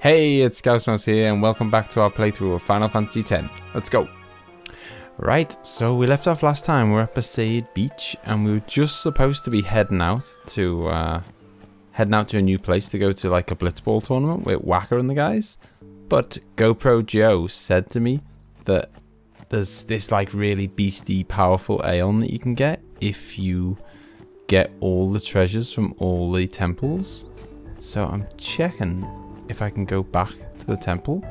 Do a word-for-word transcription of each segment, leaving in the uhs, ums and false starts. Hey, it's ScouseMouse here and welcome back to our playthrough of Final Fantasy X. Let's go! Right, so we left off last time, we're at Besaid Beach and we were just supposed to be heading out to uh, heading out to a new place to go to like a Blitzball tournament with Wacker and the guys, but GoPro Joe said to me that there's this like really beastie powerful Aeon that you can get if you get all the treasures from all the temples. So I'm checking if I can go back to the temple,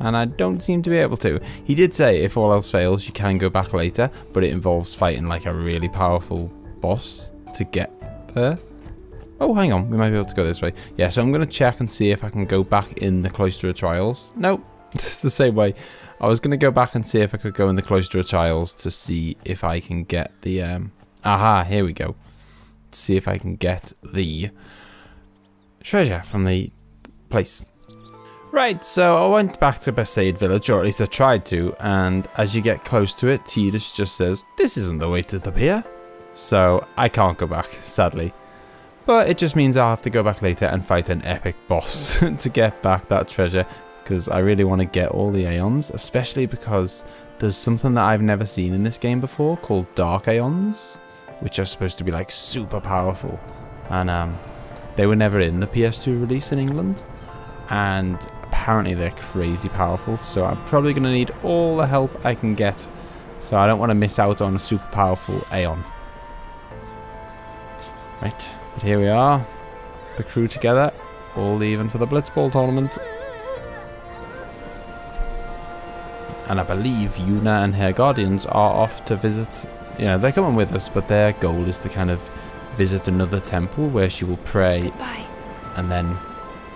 and I don't seem to be able to. He did say if all else fails you can go back later, but it involves fighting like a really powerful boss to get there. Oh, hang on, we might be able to go this way. Yeah, so I'm going to check and see if I can go back in the Cloister of Trials. Nope, it's the same way. I was going to go back and see if I could go in the Cloister of Trials to see if I can get the um aha, here we go. To see if I can get the treasure from the place. Right, so I went back to Besaid Village, or at least I tried to, and as you get close to it, Tidus just says, this isn't the way to the pier. So I can't go back, sadly. But it just means I'll have to go back later and fight an epic boss to get back that treasure, because I really want to get all the Aeons, especially because there's something that I've never seen in this game before called Dark Aeons, which are supposed to be like super powerful. And um, they were never in the P S two release in England. And apparently they're crazy powerful, so I'm probably going to need all the help I can get, so I don't want to miss out on a super powerful Aeon. Right, but here we are, the crew together, all leaving for the Blitzball tournament. And I believe Yuna and her guardians are off to visit, you know, they're coming with us, but their goal is to kind of visit another temple where she will pray. Goodbye. And then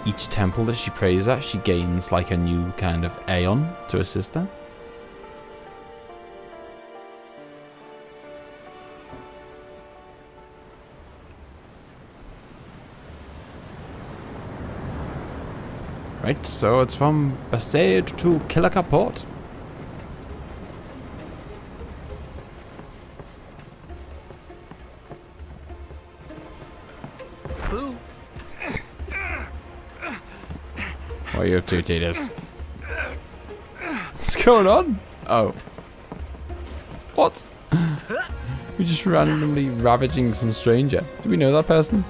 each temple that she prays at, she gains like a new kind of Aeon to assist her. Right, so it's from Besaid to Kilika Port. What are you up to, Tidus? What's going on? Oh. What? We're just randomly ravaging some stranger. Do we know that person?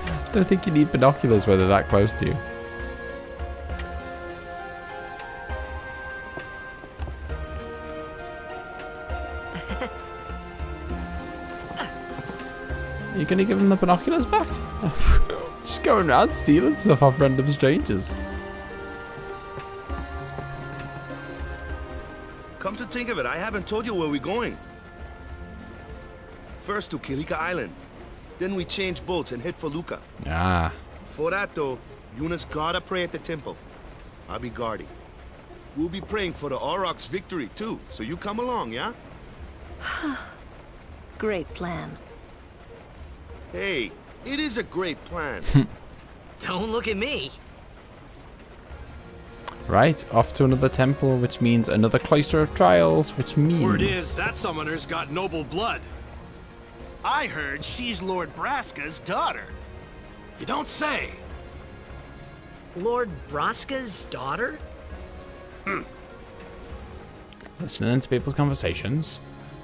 I don't think you need binoculars when they're that close to you. Are you gonna give them the binoculars back? Just going around stealing stuff off random strangers. Come to think of it, I haven't told you where we're going. First to Kilika Island. Then we change boats and head for Luca. Ah. For that though, Yuna's gotta pray at the temple. I'll be guarding. We'll be praying for the Auroch's victory too, so you come along, yeah? Great plan. Hey, it is a great plan. Don't look at me. Right, off to another temple, which means another Cloister of Trials, which means... Word is, that summoner's got noble blood. I heard she's Lord Braska's daughter. You don't say. Lord Braska's daughter? Hmm. Listening into people's conversations.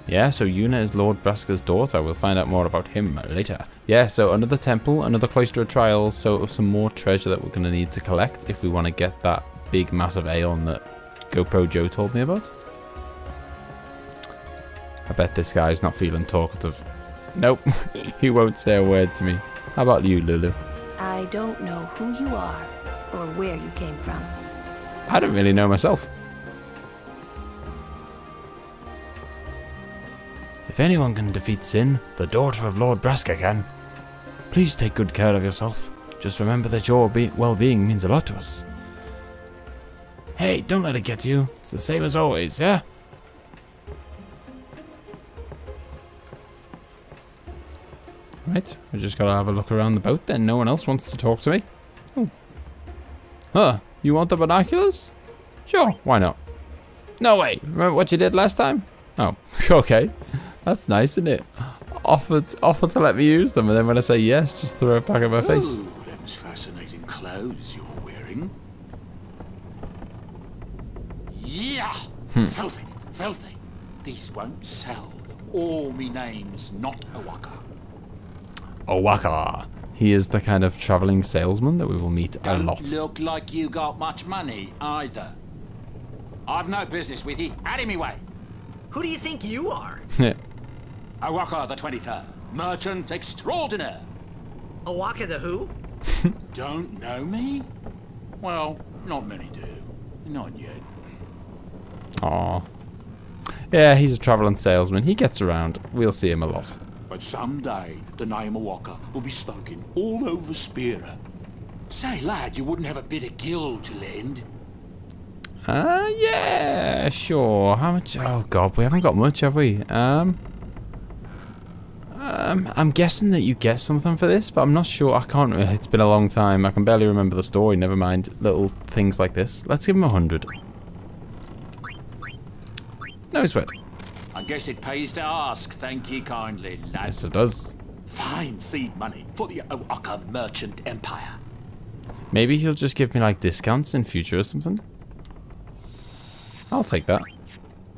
Yeah, so Yuna is Lord Braska's daughter. We'll find out more about him later. Yeah, so another temple, another Cloister of Trials, so some more treasure that we're going to need to collect if we want to get that big massive Aeon that GoPro Joe told me about. I bet this guy's not feeling talkative. Nope, he won't say a word to me. How about you, Lulu? I don't know who you are or where you came from. I don't really know myself. If anyone can defeat Sin, the daughter of Lord Braska can. Please take good care of yourself. Just remember that your be well-being means a lot to us. Hey, don't let it get to you. It's the same as always, yeah? Right, I just gotta have a look around the boat then. No one else wants to talk to me. Oh. Huh, you want the binoculars? Sure, why not? No way, remember what you did last time? Oh, okay. That's nice, isn't it? Offered, offered to let me use them, and then when I say yes, just throw it back at my face. Oh, those fascinating clothes you're wearing. Yeah, hmm. filthy, filthy. These won't sell. All me name's not O'aka. O'aka. He is the kind of traveling salesman that we will meet Don't a lot. Don't look like you got much money either. I've no business with you. Out of me way. Who do you think you are? Yeah. O'aka the twenty-third, merchant extraordinaire. O'aka the who? Don't know me? Well, not many do. Not yet. Aw. Yeah, he's a traveling salesman. He gets around. We'll see him a lot. But someday, the name O'aka will be spoken all over Spira. Say, lad, you wouldn't have a bit of gill to lend. Ah, uh, yeah, sure. How much? Oh, God, we haven't got much, have we? Um... Um, I'm guessing that you get something for this, but I'm not sure. I can't. It's been a long time. I can barely remember the story. Never mind little things like this. Let's give him a hundred. No sweat. I guess it pays to ask. Thank you kindly, lad. Yes, it does. Fine seed money for the O'aka merchant empire. Maybe he'll just give me like discounts in future or something. I'll take that.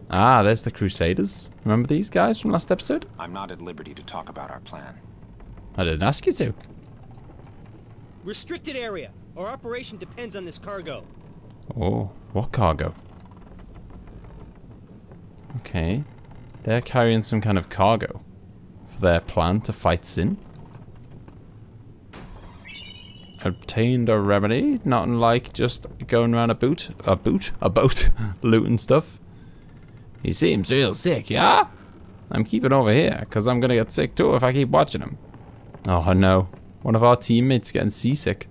Ah, there's the Crusaders. Remember these guys from last episode? I'm not at liberty to talk about our plan. I didn't ask you to. Restricted area. Our operation depends on this cargo. Oh, what cargo? Okay. They're carrying some kind of cargo for their plan to fight Sin. Obtained a remedy. Not unlike just going around a boot. A boot? A boat. Looting stuff. He seems real sick, yeah? I'm keeping over here, because I'm going to get sick too if I keep watching him. Oh no, one of our teammates getting seasick.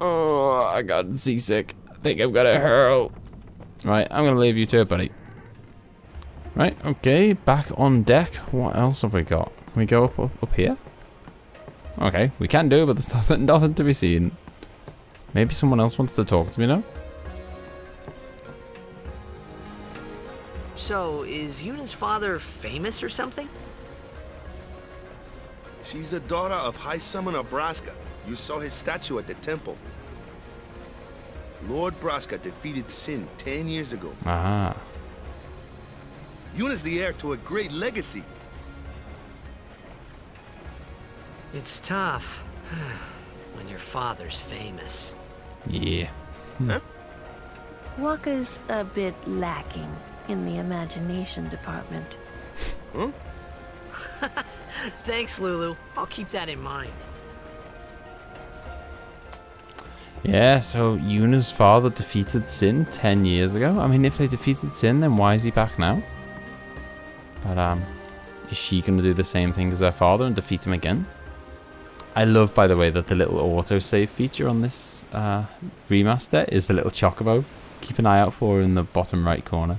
Oh, I got seasick. I think I'm going to hurl. Right, I'm going to leave you to it, buddy. Right, okay, back on deck. What else have we got? Can we go up, up, up here? Okay, we can do, but there's nothing, nothing to be seen. Maybe someone else wants to talk to me now? So, is Yuna's father famous or something? She's the daughter of High Summoner Braska. You saw his statue at the temple. Lord Braska defeated Sin ten years ago. Ah. Yuna's the heir to a great legacy. It's tough when your father's famous. Yeah. Huh? Walker's a bit lacking in the imagination department. Huh? Thanks, Lulu. I'll keep that in mind. Yeah, so Yuna's father defeated Sin ten years ago. I mean, if they defeated Sin, then why is he back now? But, um, is she going to do the same thing as her father and defeat him again? I love, by the way, that the little autosave feature on this uh, remaster is the little Chocobo. Keep an eye out for her in the bottom right corner.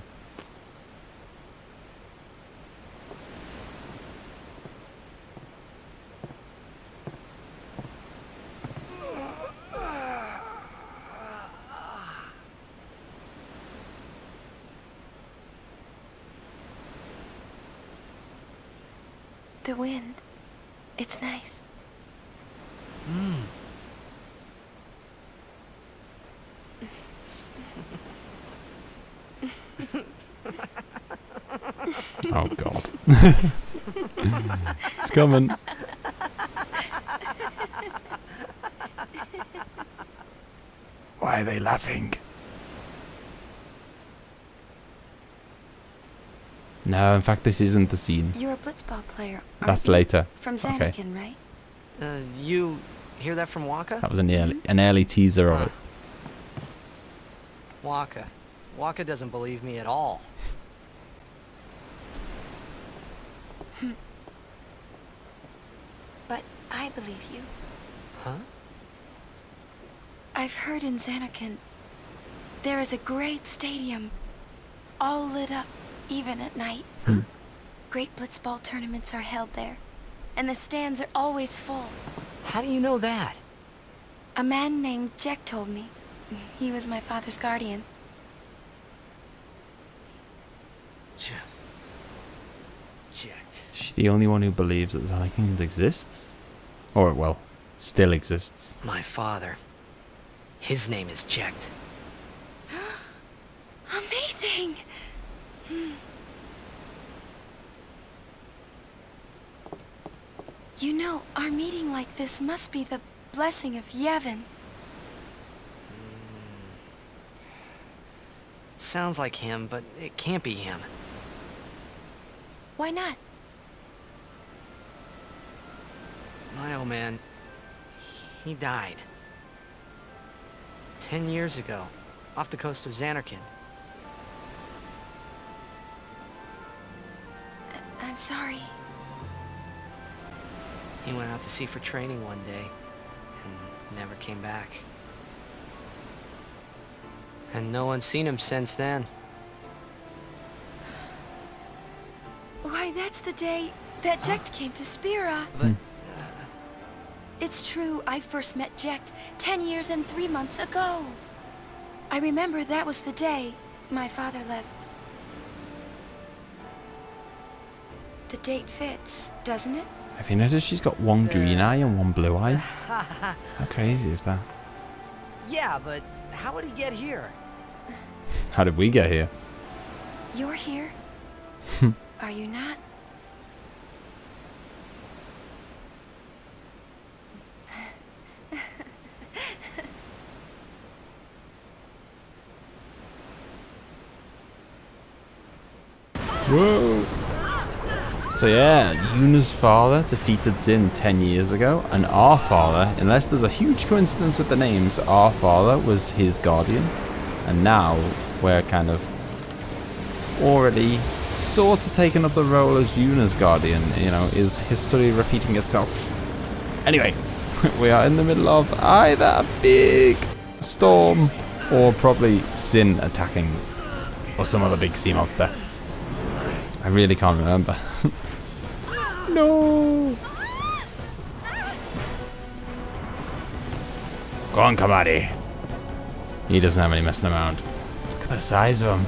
The wind. It's nice. Mm. Oh, God. It's coming. Why are they laughing? No, in fact, this isn't the scene. You're a Blitzball player. That's you? Later. From Zanarkand, okay. Right? Uh, you hear that from Wacker? That was an early, an early teaser of uh, it. Wacker. Wacker doesn't believe me at all. But I believe you. Huh? I've heard in Zanarkand there is a great stadium, all lit up, even at night. Hmm. Great Blitzball tournaments are held there, and the stands are always full. How do you know that? A man named Jecht told me. He was my father's guardian. Je Jecht. She's the only one who believes that Zanarkand exists? Or, well, still exists. My father. His name is Jecht. Amazing! You know, our meeting like this must be the blessing of Yevon. Sounds like him, but it can't be him. Why not? My old man, he died. Ten years ago, off the coast of Zanarkand. I I'm sorry. He went out to sea for training one day, and never came back. And no one's seen him since then. Why, that's the day that Jecht came to Spira. But, uh... It's true, I first met Jecht ten years and three months ago. I remember that was the day my father left. The date fits, doesn't it? Have you noticed she's got one green eye and one blue eye? How crazy is that? Yeah, but how did he get here? How did we get here? You're here. Are you not? Whoa! So yeah, Yuna's father defeated Sin ten years ago, and our father, unless there's a huge coincidence with the names, our father was his guardian, and now we're kind of already sort of taking up the role as Yuna's guardian. You know, is history repeating itself? Anyway, we are in the middle of either a big storm or probably Sin attacking or some other big sea monster. I really can't remember. No! Go on, Kimahri. He doesn't have any messing around. Look at the size of him.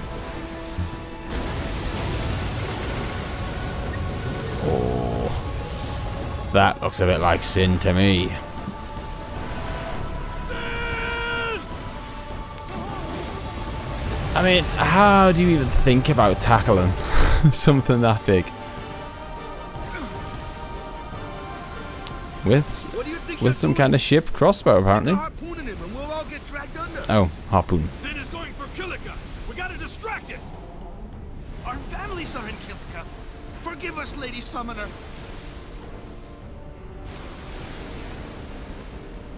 Oh. That looks a bit like Sin to me. I mean, how do you even think about tackling something that big? With with some kind of ship crossbow, apparently. Oh, harpoon. Sin is going for Kilika. We gotta distract it. Our families are in Kilika. Forgive us, Lady Summoner.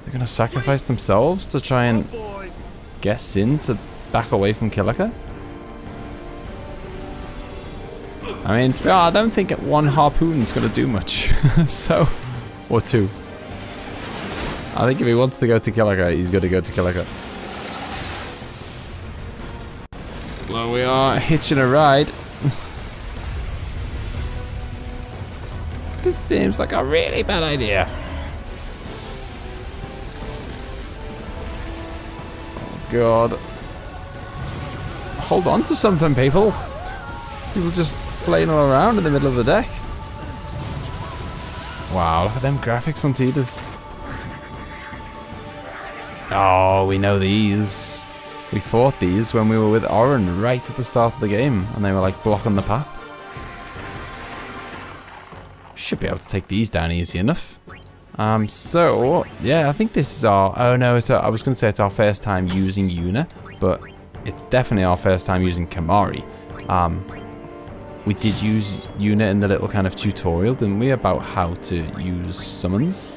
They're gonna sacrifice themselves to try and get Sin to back away from Kilika. I mean, I don't think one harpoon is gonna do much. So. Or two. I think if he wants to go to Kilika, he's got to go to Kilika. Well, we are hitching a ride. This seems like a really bad idea. Oh, God. Hold on to something, people. People just playing all around in the middle of the deck. Wow, look at them graphics on Tidus. Oh, we know these. We fought these when we were with Oren right at the start of the game, and they were like blocking the path. Should be able to take these down easy enough. Um, so, yeah, I think this is our... Oh no, it's a, I was going to say it's our first time using Yuna, but it's definitely our first time using Kimahri. Um... We did use Yuna in the little kind of tutorial, didn't we, about how to use summons.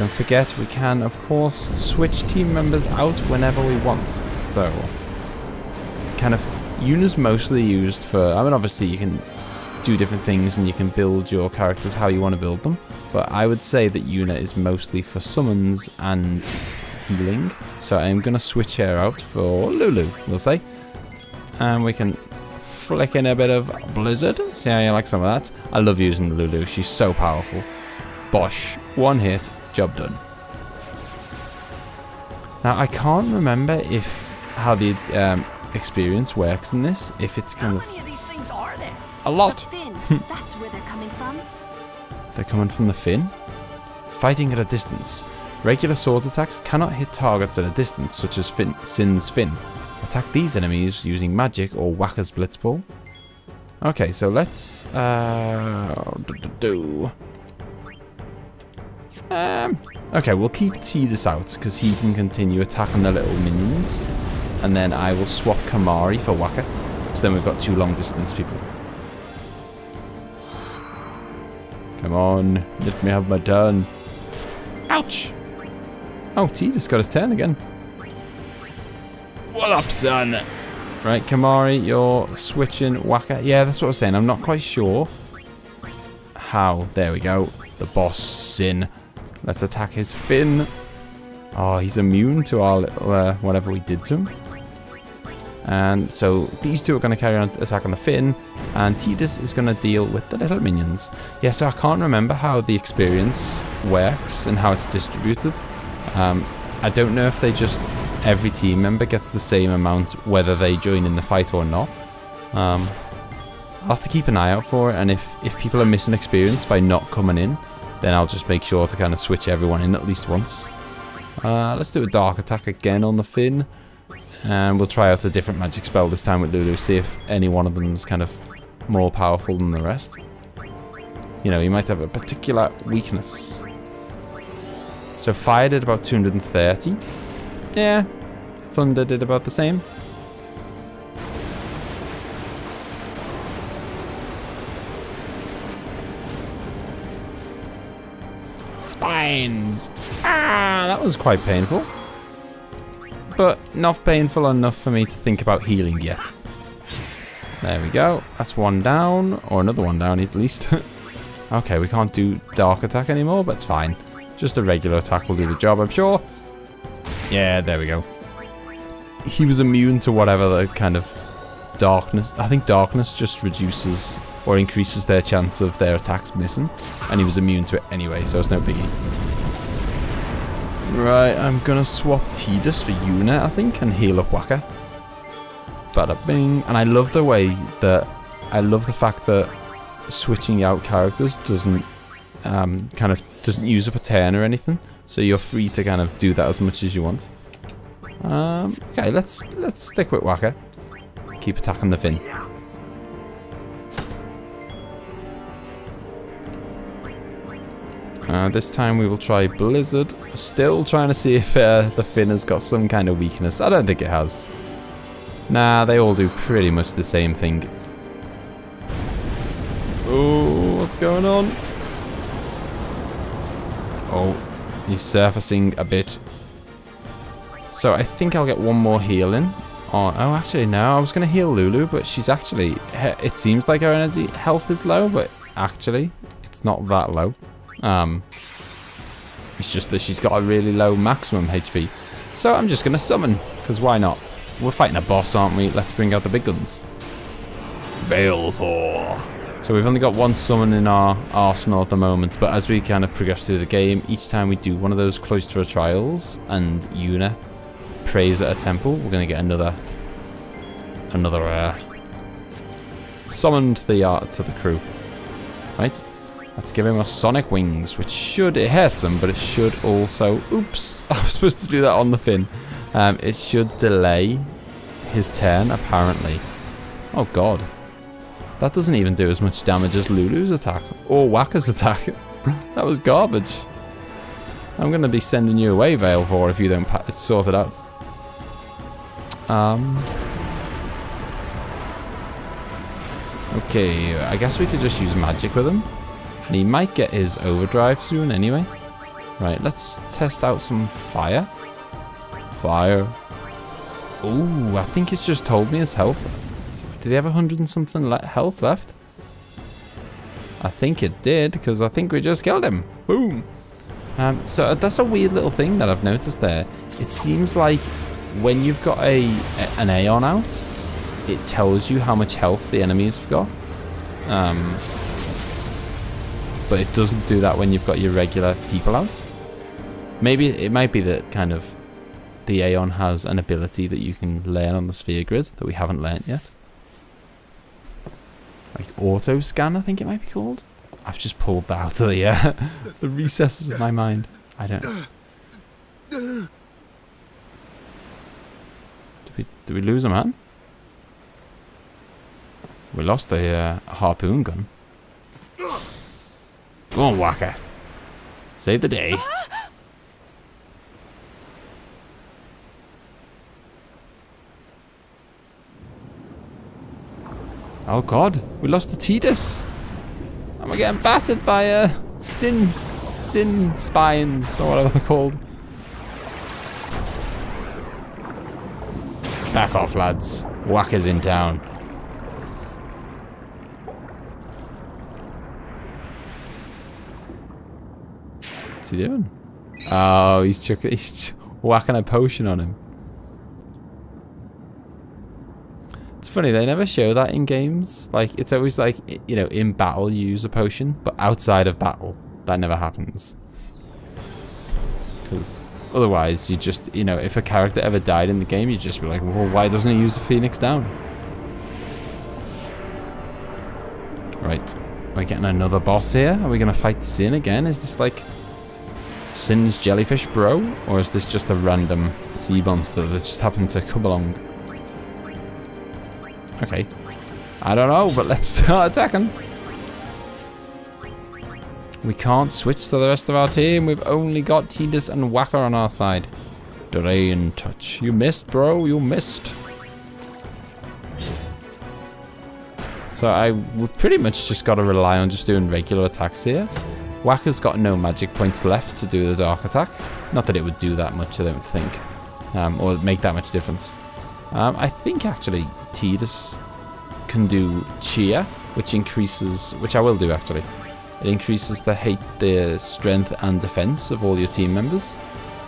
Don't forget, we can, of course, switch team members out whenever we want. So, kind of, Yuna's mostly used for, I mean, obviously you can do different things and you can build your characters how you want to build them, but I would say that Yuna is mostly for summons and healing. So I'm going to switch her out for Lulu, we'll say. And we can flick in a bit of Blizzard. See how you like some of that. I love using Lulu. She's so powerful. Bosh. One hit. Job done. Now, I can't remember if how the um, experience works in this. If it's kind of... How many of these things are there? A lot. The fin. That's where they're coming from. They're coming from the fin? Fighting at a distance. Regular sword attacks cannot hit targets at a distance, such as fin Sin's fin. Attack these enemies using magic or Wacker's Blitzball. Okay, so let's... Uh, do, do, do. Um, okay, we'll keep Tidus out, because he can continue attacking the little minions. And then I will swap Kimahri for Wacker. So then we've got two long-distance people. Come on, let me have my turn. Ouch! Oh, Tidus got his turn again. What up, son? Right, Kimahri, you're switching Wacker. Yeah, that's what I was saying. I'm not quite sure how. There we go. The boss, Sin. Let's attack his fin. Oh, he's immune to our little, uh, whatever we did to him. And so these two are going to carry on attacking the fin, and Tidus is going to deal with the little minions. Yeah, so I can't remember how the experience works and how it's distributed. Um, I don't know if they just, every team member gets the same amount whether they join in the fight or not. Um, I'll have to keep an eye out for it, and if, if people are missing experience by not coming in, then I'll just make sure to kind of switch everyone in at least once. Uh, let's do a dark attack again on the fin. And we'll try out a different magic spell this time with Lulu, see if any one of them is kind of more powerful than the rest. You know, he might have a particular weakness. So fire did about two hundred thirty. Yeah, thunder did about the same. Spines! Ah, that was quite painful. But not painful enough for me to think about healing yet. There we go. That's one down, or another one down at least. Okay, we can't do dark attack anymore, but it's fine. Just a regular attack will do the job, I'm sure. Yeah, there we go. He was immune to whatever the kind of darkness. I think darkness just reduces or increases their chance of their attacks missing. And he was immune to it anyway, so it's no biggie. Right, I'm gonna swap Tidus for Yuna, I think, and heal up Wacker. Bada bing. And I love the way that, I love the fact that switching out characters doesn't, um, kind of, doesn't use up a turn or anything. So you're free to kind of do that as much as you want. Um, okay, let's, let's stick with Wacker. Keep attacking the fin. Uh, this time we will try Blizzard. Still trying to see if uh, the fin has got some kind of weakness. I don't think it has. Nah, they all do pretty much the same thing. Oh, what's going on? Oh, he's surfacing a bit. So I think I'll get one more heal in. Oh, oh actually, no, I was going to heal Lulu, but she's actually... It seems like her energy health is low, but actually, it's not that low. Um, it's just that she's got a really low maximum H P. So I'm just going to summon, because why not? We're fighting a boss, aren't we? Let's bring out the big guns. Valefor. So we've only got one summon in our arsenal at the moment, but as we kind of progress through the game, each time we do one of those Cloister of Trials and Yuna prays at a temple, we're going to get another, another uh, summon to the, uh, to the crew. Right? Let's give him a Sonic Wings, which should, it hurts him, but it should also, oops, I was supposed to do that on the fin. Um, it should delay his turn, apparently. Oh god. That doesn't even do as much damage as Lulu's attack, or Wacker's attack. That was garbage. I'm going to be sending you away, Valefor, if you don't pa sort it out. Um... Okay, I guess we could just use magic with him. And he might get his overdrive soon anyway. Right, let's test out some fire. Fire. Ooh, I think it's just told me his health. Did he have a hundred and something le- health left? I think it did, because I think we just killed him. Boom. Um, so that's a weird little thing that I've noticed there. it seems like when you've got a, a an Aeon out, it tells you how much health the enemies have got. Um, but it doesn't do that when you've got your regular people out. Maybe it might be that kind of the Aeon has an ability that you can learn on the Sphere Grid that we haven't learnt yet. Like Auto Scan, I think it might be called. I've just pulled that out of the uh, the recesses of my mind. I don't know. Did we, did we lose a man? We lost a uh, harpoon gun. Go on, Wacker. Save the day. Oh god, we lost the Tidus. And we're getting battered by a uh, Sin, Sin Spines, or whatever they're called. Back off, lads. Wacker's in town. What's he doing? Oh, he's, chuck he's ch whacking a potion on him. It's funny, they never show that in games. Like, it's always like, you know, in battle you use a potion, but outside of battle, that never happens. Because otherwise, you just, you know, if a character ever died in the game, you'd just be like, well, why doesn't he use the Phoenix down? Right, we're getting another boss here. Are we going to fight Sin again? Is this like Sin's jellyfish bro? Or is this just a random sea monster that just happened to come along? Okay, I don't know, but let's start attacking. We can't switch to the rest of our team. We've only got Tidus and Wacker on our side. Drain touch. You missed, bro. You missed. So I we've pretty much just got to rely on just doing regular attacks here. Wacker's got no magic points left to do the dark attack. Not that it would do that much, I don't think, um, or make that much difference. Um, I think actually Tidus can do cheer, which increases, which I will do actually. It increases the hate, the strength and defense of all your team members.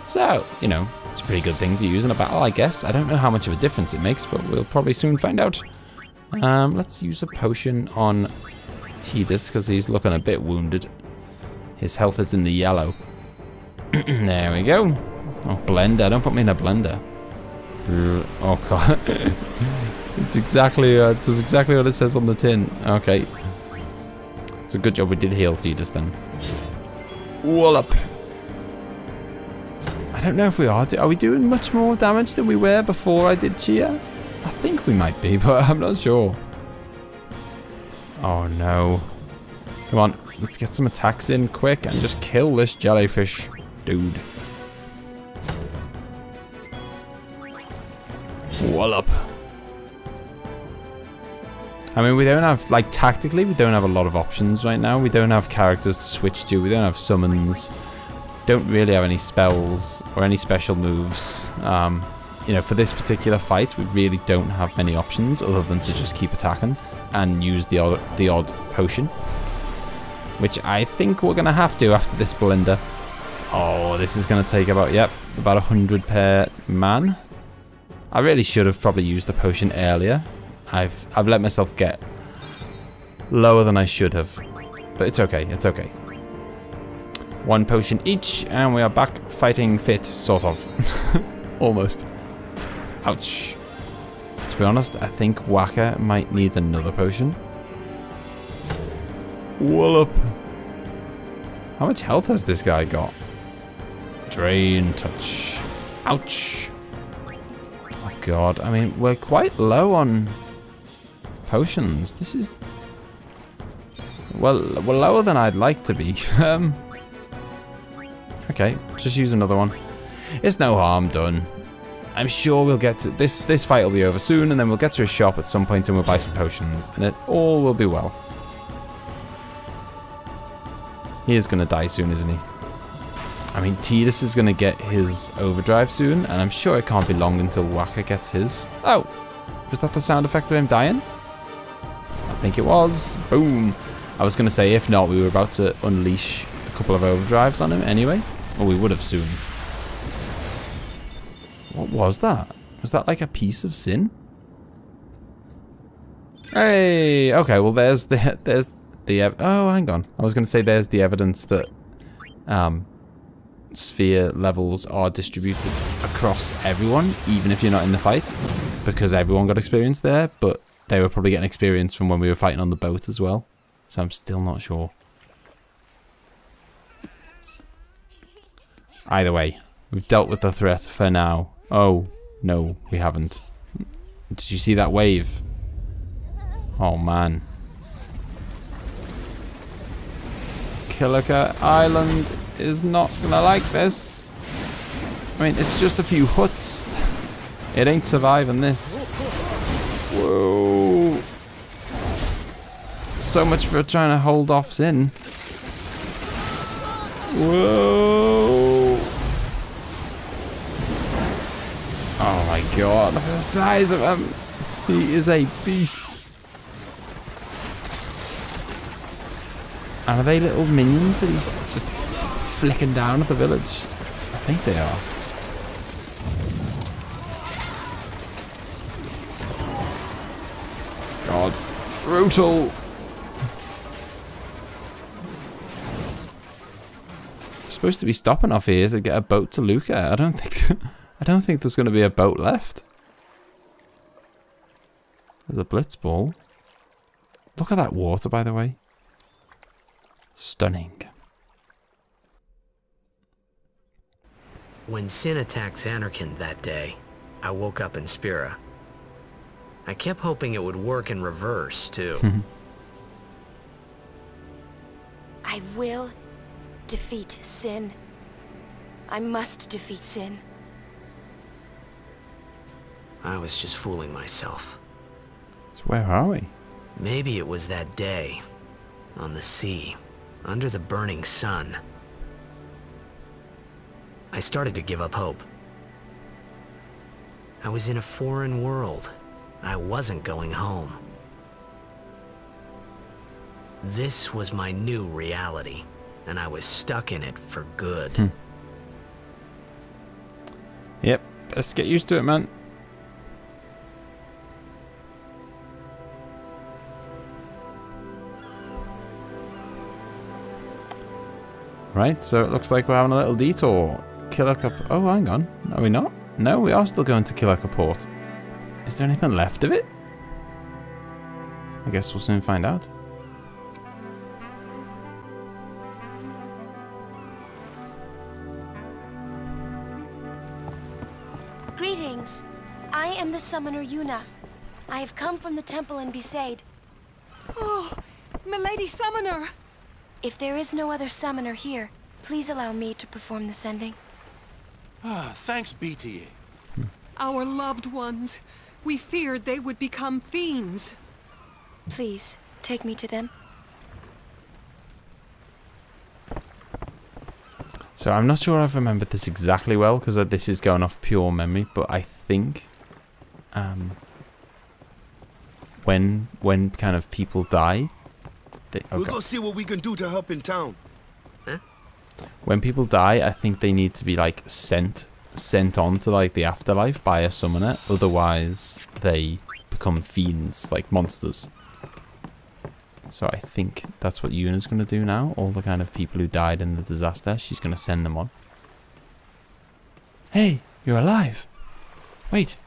So, you know, it's a pretty good thing to use in a battle, I guess. I don't know how much of a difference it makes, but we'll probably soon find out. Um, let's use a potion on Tidus because he's looking a bit wounded. His health is in the yellow. There we go. Oh, blender. Don't put me in a blender. Oh god! It's exactly uh, does exactly what it says on the tin. Okay, it's a good job we did heal Tidus then. Wallop! I don't know if we are. Do are we doing much more damage than we were before I did cheer? I think we might be, but I'm not sure. Oh no! Come on, let's get some attacks in quick and just kill this jellyfish, dude. Wallop. I mean, we don't have, like, tactically, we don't have a lot of options right now. We don't have characters to switch to. We don't have summons. Don't really have any spells or any special moves. Um, you know, for this particular fight, we really don't have many options other than to just keep attacking and use the odd, the odd potion. Which I think we're going to have to after this blender. Oh, this is going to take about, yep, about one hundred per man. I really should have probably used the potion earlier. I've I've let myself get lower than I should have. But it's okay, it's okay. One potion each, and we are back fighting fit, sort of. Almost. Ouch. To be honest, I think Wacker might need another potion. Wallop. How much health has this guy got? Drain touch. Ouch. God, I mean, we're quite low on potions. This is, well, we're lower than I'd like to be. um, okay, just use another one. It's no harm done. I'm sure we'll get to this. This fight will be over soon, and then we'll get to a shop at some point and we'll buy some potions, and it all will be well. He is gonna die soon, isn't he? I mean, Tidus is going to get his overdrive soon, and I'm sure it can't be long until Wacker gets his. Oh! Was that the sound effect of him dying? I think it was. Boom! I was going to say, if not, we were about to unleash a couple of overdrives on him anyway. Or we would have soon. What was that? Was that like a piece of Sin? Hey, okay, well there's the, there's the, oh hang on. I was gonna say there's the evidence that um, sphere levels are distributed across everyone, even if you're not in the fight, because everyone got experience there, but they were probably getting experience from when we were fighting on the boat as well. So I'm still not sure. Either way, we've dealt with the threat for now. Oh, no, we haven't. Did you see that wave? Oh, man. Kilika Island is not gonna like this. I mean, it's just a few huts. It ain't surviving this. Whoa. So much for trying to hold off Sin. Whoa. Oh my god, look at the size of him. He is a beast. And are they little minions that he's just flicking down at the village? I think they are. God. Brutal. We're supposed to be stopping off here to get a boat to Luca. I don't think I don't think there's gonna be a boat left. There's a Blitzball. Look at that water, by the way. Stunning. When Sin attacked Zanarkand that day, I woke up in Spira. I kept hoping it would work in reverse, too. I will defeat Sin. I must defeat Sin. I was just fooling myself. So where are we? Maybe it was that day, on the sea, under the burning sun. I started to give up hope. I was in a foreign world. I wasn't going home. This was my new reality, and I was stuck in it for good. Hmm. Yep, let's get used to it, man. Right, so it looks like we're having a little detour. Kilika... Oh, hang on. Are we not? No, we are still going to Kilika Port. Is there anything left of it? I guess we'll soon find out. Greetings. I am the summoner Yuna. I have come from the temple in Besaid. Oh, Milady Summoner! If there is no other summoner here, please allow me to perform the sending. Ah, thanks be to ye. Our loved ones. We feared they would become fiends. Please, take me to them. So I'm not sure I've remembered this exactly well, because this is going off pure memory, but I think um, when when kind of people die... They, oh we'll God. go see what we can do to help in town. Huh? When people die, I think they need to be like sent sent on to like the afterlife by a summoner, otherwise they become fiends, like monsters. So I think that's what Yuna's gonna do now. All the kind of people who died in the disaster, she's gonna send them on. Hey, you're alive. Wait,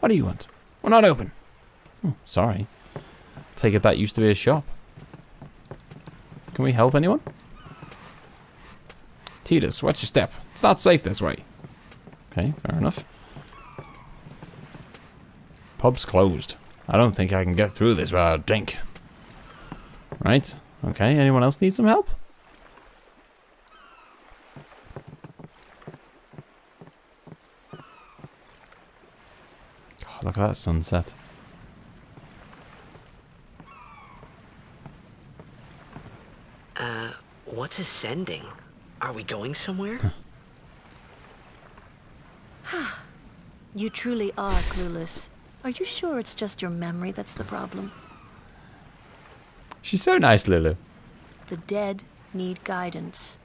what do you want? We're not open. Oh, sorry. Take it that used to be a shop. Can we help anyone? Tidus, watch your step. It's not safe this way. Okay, fair enough. Pub's closed. I don't think I can get through this without a drink. Right, okay, anyone else need some help? God, look at that sunset. Uh, what's ascending? Are we going somewhere? You truly are clueless. Are you sure it's just your memory that's the problem? She's so nice, Lulu. The dead need guidance.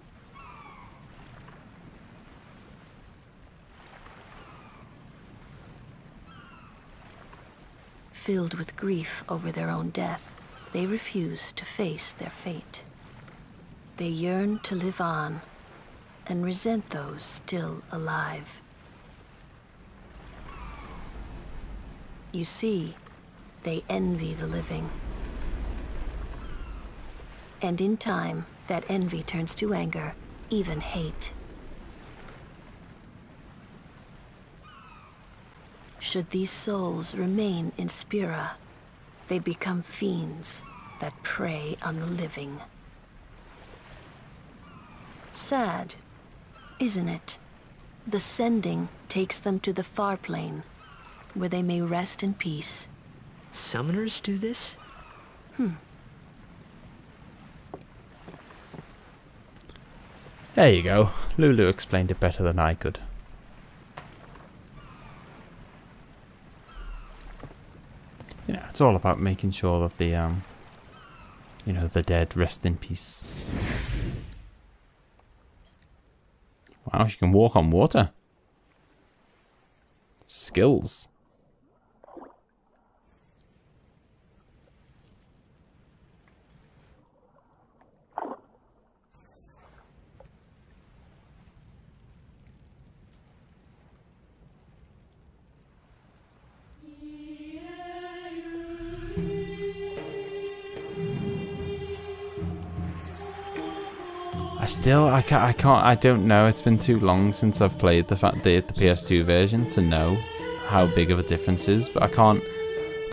filled with grief over their own death, they refuse to face their fate. They yearn to live on and resent those still alive. You see, they envy the living. And in time, that envy turns to anger, even hate. Should these souls remain in Spira, they become fiends that prey on the living. Sad, isn't it? The sending takes them to the far plane, where they may rest in peace. Summoners do this? Hmm. There you go. Lulu explained it better than I could. You know, it's all about making sure that the, um, you know, the dead rest in peace. Wow, she can walk on water. Skills. I still, I can't, I can't, I don't know, it's been too long since I've played the, the, the P S two version to know how big of a difference is, but I can't,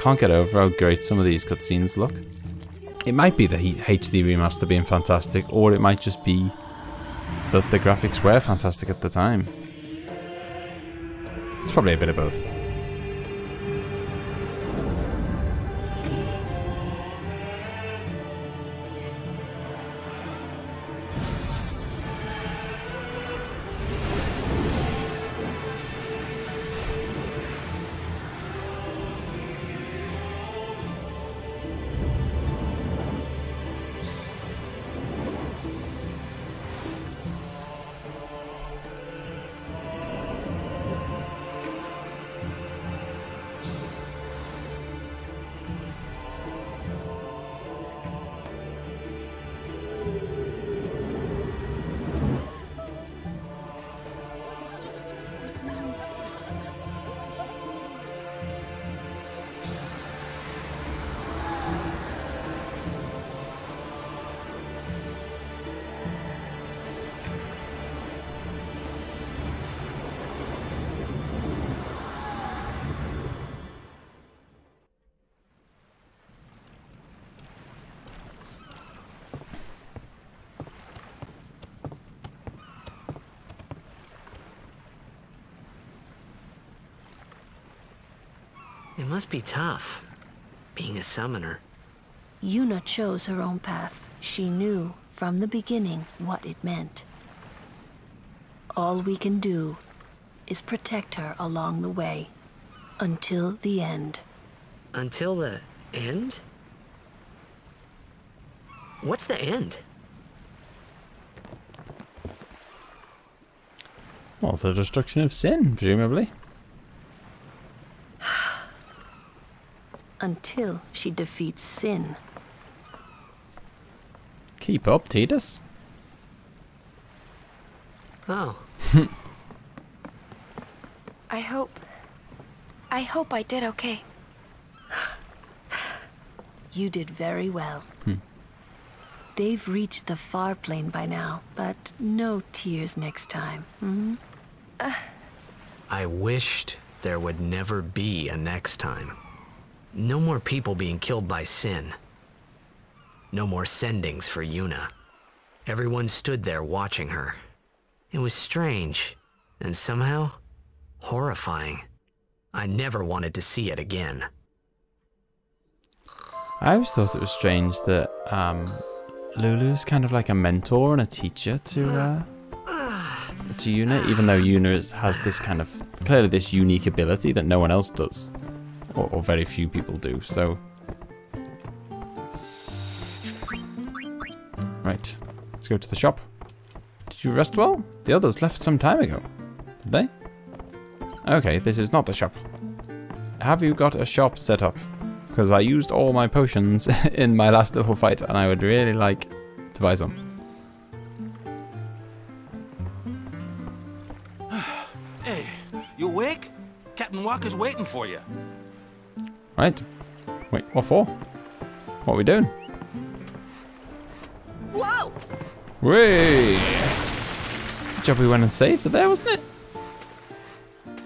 can't get over how great some of these cutscenes look. It might be the H D remaster being fantastic, or it might just be that the graphics were fantastic at the time. It's probably a bit of both. It must be tough, being a summoner. Yuna chose her own path. She knew from the beginning what it meant. All we can do is protect her along the way, until the end. Until the end? What's the end? Well, the destruction of sin, presumably. Until she defeats sin. Keep up, Tidus. Oh. I hope... I hope I did okay. You did very well. Hmm. They've reached the far plane by now, but no tears next time. Mm-hmm. uh. I wished there would never be a next time. No more people being killed by sin. No more sendings for Yuna. Everyone stood there watching her. It was strange, and somehow, horrifying. I never wanted to see it again. I always thought it was strange that um, Lulu's kind of like a mentor and a teacher to uh, to Yuna, even though Yuna is, has this kind of, clearly this unique ability that no one else does. Or, or very few people do, so... Right, let's go to the shop. Did you rest well? The others left some time ago. Did they? Okay, this is not the shop. Have you got a shop set up? because I used all my potions in my last little fight and I would really like to buy some. Hey, you awake? Captain Walker's waiting for you. Right. Wait, what for? What are we doing? Whoa! Whee! Good job we went and saved it there, wasn't it?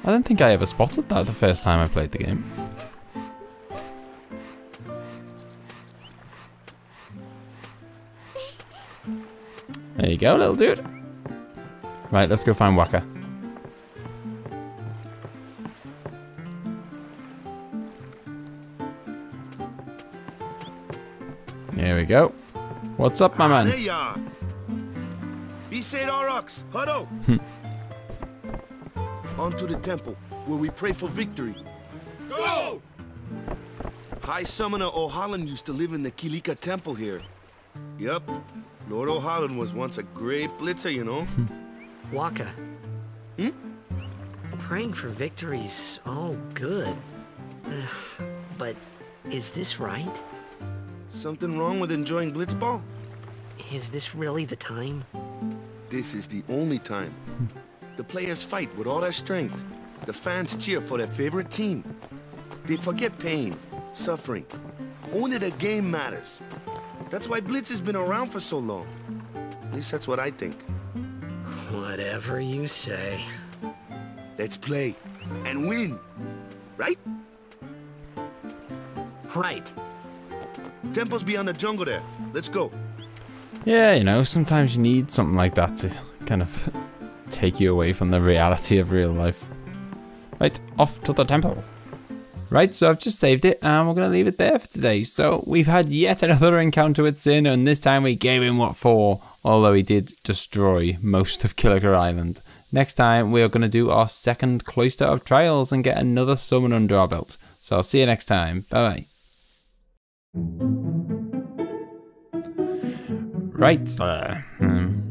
I don't think I ever spotted that the first time I played the game. There you go, little dude. Right, let's go find Wacker. Here we go. What's up, my man? There you are. Besaid Auroch, huddle. On to the temple, where we pray for victory. Go! High Summoner O'Hallan used to live in the Kilika temple here. Yep, Lord O'Hallan was once a great blitzer, you know. Wacker. Hmm? Praying for victory's so good. Ugh, but is this right? Something wrong with enjoying Blitzball? Is this really the time? This is the only time. The players fight with all their strength. The fans cheer for their favorite team. They forget pain, suffering. Only the game matters. That's why Blitz has been around for so long. At least that's what I think. Whatever you say. Let's play and win, right? Right. Temple's beyond the jungle there. Let's go. Yeah, you know, sometimes you need something like that to kind of take you away from the reality of real life. Right, off to the temple. Right, so I've just saved it and we're going to leave it there for today. So we've had yet another encounter with Sin, and this time we gave him what for, although he did destroy most of Kilika Island. Next time we are going to do our second Cloister of Trials and get another summon under our belt. So I'll see you next time. Bye bye. Right, uh, hmm.